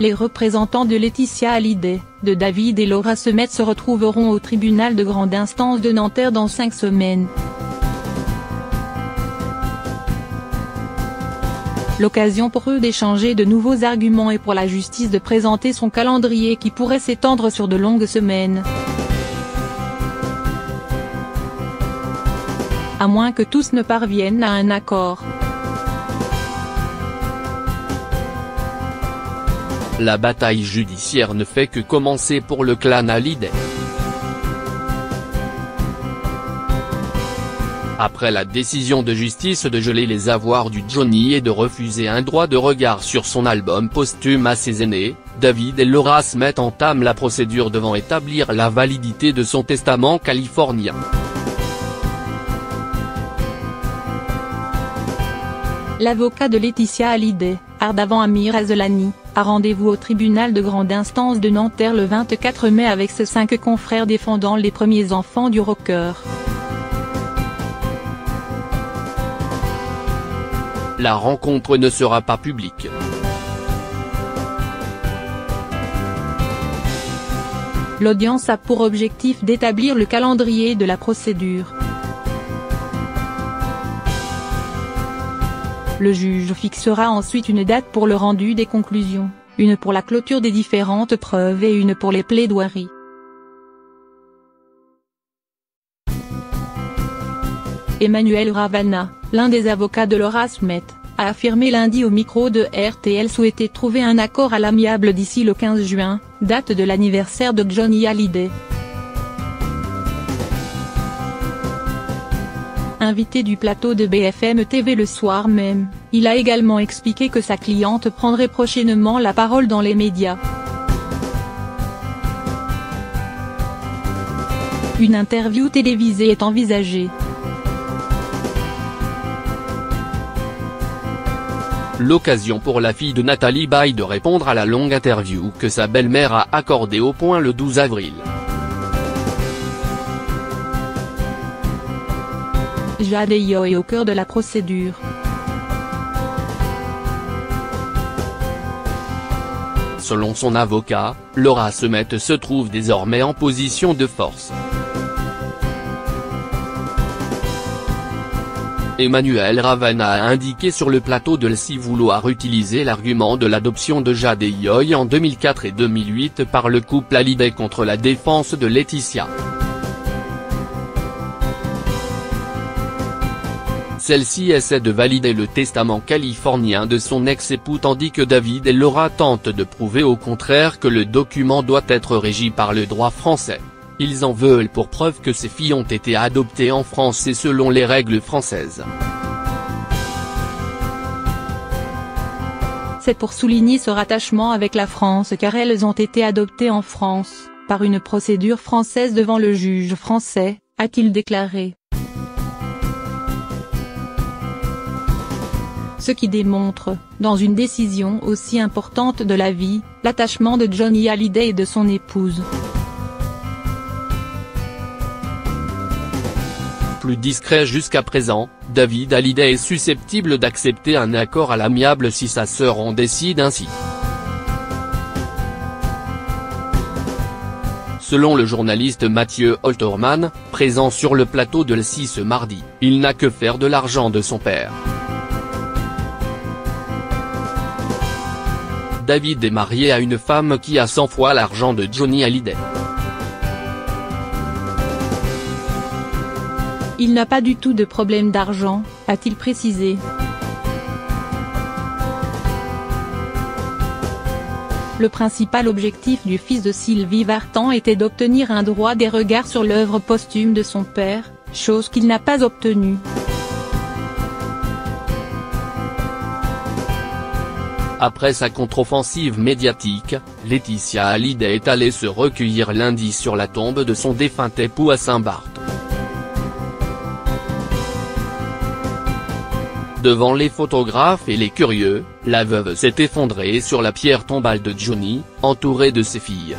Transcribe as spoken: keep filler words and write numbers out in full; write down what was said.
Les représentants de Laetitia Hallyday, de David et Laura Smet se retrouveront au tribunal de grande instance de Nanterre dans cinq semaines. L'occasion pour eux d'échanger de nouveaux arguments et pour la justice de présenter son calendrier qui pourrait s'étendre sur de longues semaines. À moins que tous ne parviennent à un accord. La bataille judiciaire ne fait que commencer pour le clan Hallyday. Après la décision de justice de geler les avoirs du Johnny et de refuser un droit de regard sur son album posthume à ses aînés, David et Laura Smet entament la procédure devant établir la validité de son testament californien. L'avocat de Laetitia Hallyday, Ardavant Amir Azelani, a rendez-vous au tribunal de grande instance de Nanterre le vingt-quatre mai avec ses cinq confrères défendant les premiers enfants du rocker. La rencontre ne sera pas publique. L'audience a pour objectif d'établir le calendrier de la procédure. Le juge fixera ensuite une date pour le rendu des conclusions, une pour la clôture des différentes preuves et une pour les plaidoiries. Emmanuel Ravanna, l'un des avocats de Laura Smet, a affirmé lundi au micro de R T L souhaiter trouver un accord à l'amiable d'ici le quinze juin, date de l'anniversaire de Johnny Hallyday. Invité du plateau de B F M T V le soir même, il a également expliqué que sa cliente prendrait prochainement la parole dans les médias. Une interview télévisée est envisagée. L'occasion pour la fille de Nathalie Baye de répondre à la longue interview que sa belle-mère a accordée au Point le douze avril. Jade et Yoï au cœur de la procédure. Selon son avocat, Laura Smet se trouve désormais en position de force. Emmanuel Ravanna a indiqué sur le plateau de L C I vouloir utiliser l'argument de l'adoption de Jade et Yoï en deux mille quatre et deux mille huit par le couple Hallyday contre la défense de Laetitia. Celle-ci essaie de valider le testament californien de son ex-époux tandis que David et Laura tentent de prouver au contraire que le document doit être régi par le droit français. Ils en veulent pour preuve que ces filles ont été adoptées en France et selon les règles françaises. C'est pour souligner ce rattachement avec la France car elles ont été adoptées en France, par une procédure française devant le juge français, a-t-il déclaré. Ce qui démontre, dans une décision aussi importante de la vie, l'attachement de Johnny Hallyday et de son épouse. Plus discret jusqu'à présent, David Hallyday est susceptible d'accepter un accord à l'amiable si sa sœur en décide ainsi. Selon le journaliste Mathieu Holtermann, présent sur le plateau de L C I ce mardi, il n'a que faire de l'argent de son père. David est marié à une femme qui a cent fois l'argent de Johnny Hallyday. Il n'a pas du tout de problème d'argent, a-t-il précisé. Le principal objectif du fils de Sylvie Vartan était d'obtenir un droit des regards sur l'œuvre posthume de son père, chose qu'il n'a pas obtenue. Après sa contre-offensive médiatique, Laetitia Hallyday est allée se recueillir lundi sur la tombe de son défunt époux à Saint-Barth. Devant les photographes et les curieux, la veuve s'est effondrée sur la pierre tombale de Johnny, entourée de ses filles.